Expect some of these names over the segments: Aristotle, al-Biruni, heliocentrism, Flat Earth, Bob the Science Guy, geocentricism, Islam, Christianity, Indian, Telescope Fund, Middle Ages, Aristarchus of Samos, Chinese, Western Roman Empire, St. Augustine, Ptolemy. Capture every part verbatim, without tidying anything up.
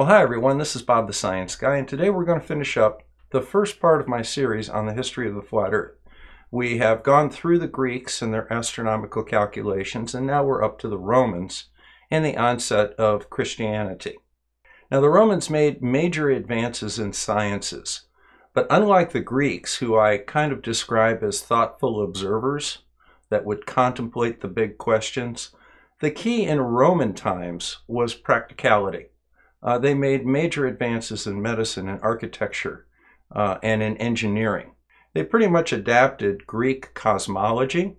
Well, hi everyone, this is Bob the Science Guy, and today we're going to finish up the first part of my series on the history of the Flat Earth. We have gone through the Greeks and their astronomical calculations, and now we're up to the Romans and the onset of Christianity. Now, the Romans made major advances in sciences, but unlike the Greeks, who I kind of describe as thoughtful observers that would contemplate the big questions, the key in Roman times was practicality. Uh, they made major advances in medicine and architecture uh, and in engineering. They pretty much adapted Greek cosmology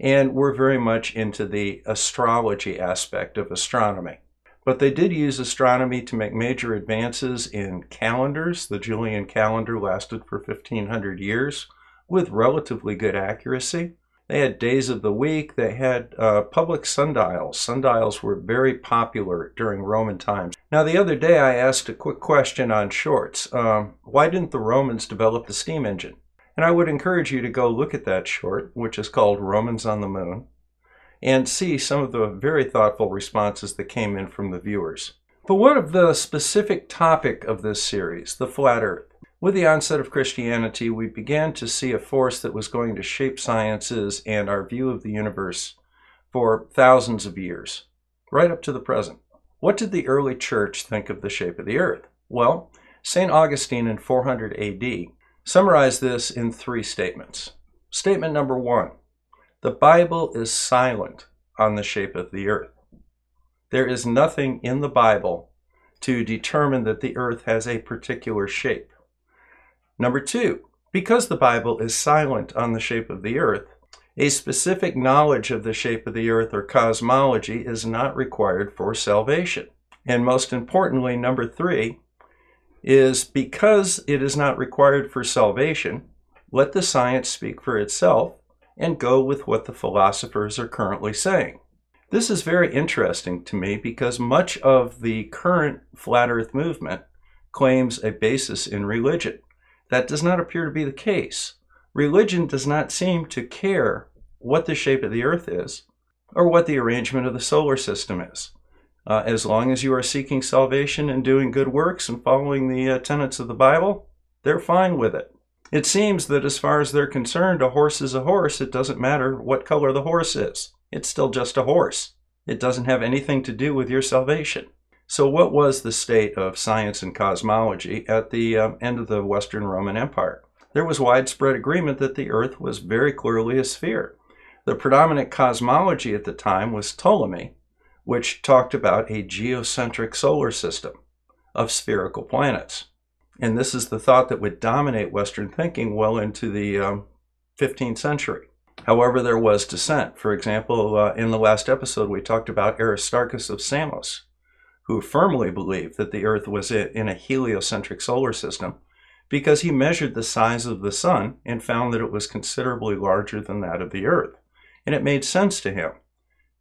and were very much into the astrology aspect of astronomy. But they did use astronomy to make major advances in calendars. The Julian calendar lasted for fifteen hundred years with relatively good accuracy. They had days of the week. They had uh, public sundials. Sundials were very popular during Roman times. Now, the other day I asked a quick question on shorts. Um, why didn't the Romans develop the steam engine? And I would encourage you to go look at that short, which is called Romans on the Moon, and see some of the very thoughtful responses that came in from the viewers. But what of the specific topic of this series, the Flat Earth? With the onset of Christianity, we began to see a force that was going to shape sciences and our view of the universe for thousands of years, right up to the present. What did the early church think of the shape of the earth? Well, Saint Augustine in four hundred A D summarized this in three statements. Statement number one, the Bible is silent on the shape of the earth. There is nothing in the Bible to determine that the earth has a particular shape. Number two, because the Bible is silent on the shape of the earth, a specific knowledge of the shape of the earth or cosmology is not required for salvation. And most importantly, number three, is because it is not required for salvation, let the science speak for itself and go with what the philosophers are currently saying. This is very interesting to me because much of the current Flat Earth movement claims a basis in religion. That does not appear to be the case. Religion does not seem to care what the shape of the earth is or what the arrangement of the solar system is. Uh, as long as you are seeking salvation and doing good works and following the uh, tenets of the Bible, they're fine with it. It seems that as far as they're concerned, a horse is a horse. It doesn't matter what color the horse is. It's still just a horse. It doesn't have anything to do with your salvation. So what was the state of science and cosmology at the um, end of the Western Roman Empire? There was widespread agreement that the earth was very clearly a sphere. The predominant cosmology at the time was Ptolemy, which talked about a geocentric solar system of spherical planets. And this is the thought that would dominate Western thinking well into the um, fifteenth century. However, there was dissent. For example, uh, in the last episode, we talked about Aristarchus of Samos, who firmly believed that the earth was in a heliocentric solar system because he measured the size of the sun and found that it was considerably larger than that of the earth. And it made sense to him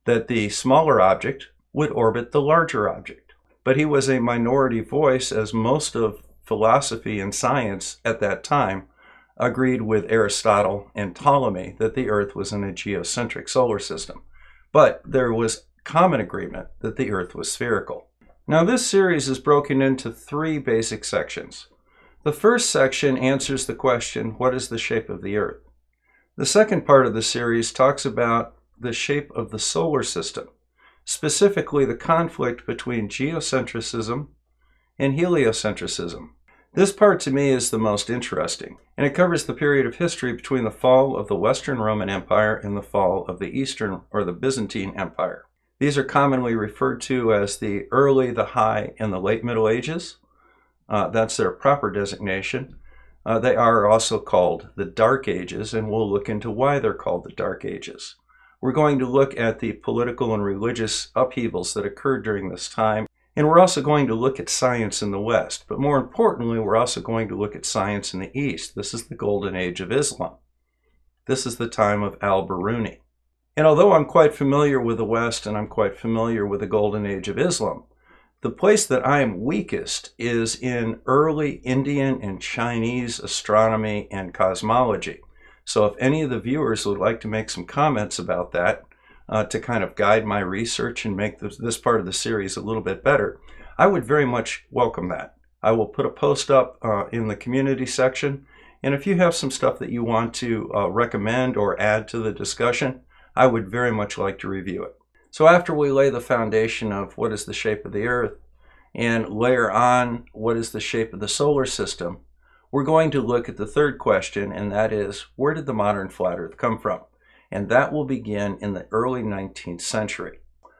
that the smaller object would orbit the larger object. But he was a minority voice, as most of philosophy and science at that time agreed with Aristotle and Ptolemy that the earth was in a geocentric solar system. But there was common agreement that the earth was spherical. Now, this series is broken into three basic sections. The first section answers the question, what is the shape of the earth? The second part of the series talks about the shape of the solar system, specifically the conflict between geocentricism and heliocentrism. This part to me is the most interesting, and it covers the period of history between the fall of the Western Roman Empire and the fall of the Eastern or the Byzantine Empire. These are commonly referred to as the early, the high, and the late Middle Ages. Uh, that's their proper designation. Uh, they are also called the Dark Ages, and we'll look into why they're called the Dark Ages. We're going to look at the political and religious upheavals that occurred during this time, and we're also going to look at science in the West. But more importantly, we're also going to look at science in the East. This is the Golden Age of Islam. This is the time of al-Biruni. And although I'm quite familiar with the West and I'm quite familiar with the Golden Age of Islam, the place that I am weakest is in early Indian and Chinese astronomy and cosmology. So if any of the viewers would like to make some comments about that uh, to kind of guide my research and make this, this part of the series a little bit better, I would very much welcome that. I will put a post up uh, in the community section, and if you have some stuff that you want to uh, recommend or add to the discussion, I would very much like to review it. So after we lay the foundation of what is the shape of the Earth and layer on what is the shape of the solar system, we're going to look at the third question, and that is, where did the modern flat Earth come from? And that will begin in the early nineteenth century.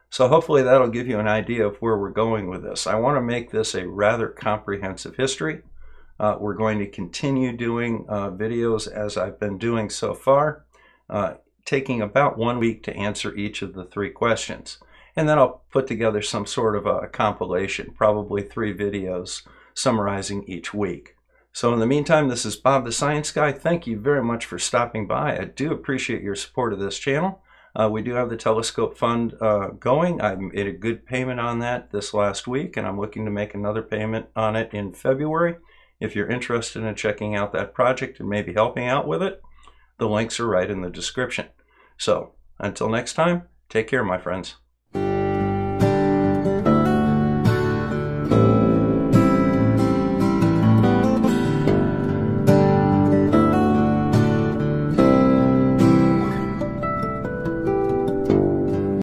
So hopefully that'll give you an idea of where we're going with this. I want to make this a rather comprehensive history. Uh, we're going to continue doing uh, videos as I've been doing so far, uh, taking about one week to answer each of the three questions. And then I'll put together some sort of a compilation, probably three videos summarizing each week. So in the meantime, this is Bob the Science Guy. Thank you very much for stopping by. I do appreciate your support of this channel. Uh, we do have the Telescope Fund uh, going. I made a good payment on that this last week, and I'm looking to make another payment on it in February. If you're interested in checking out that project and maybe helping out with it, the links are right in the description. So until next time, take care, my friends.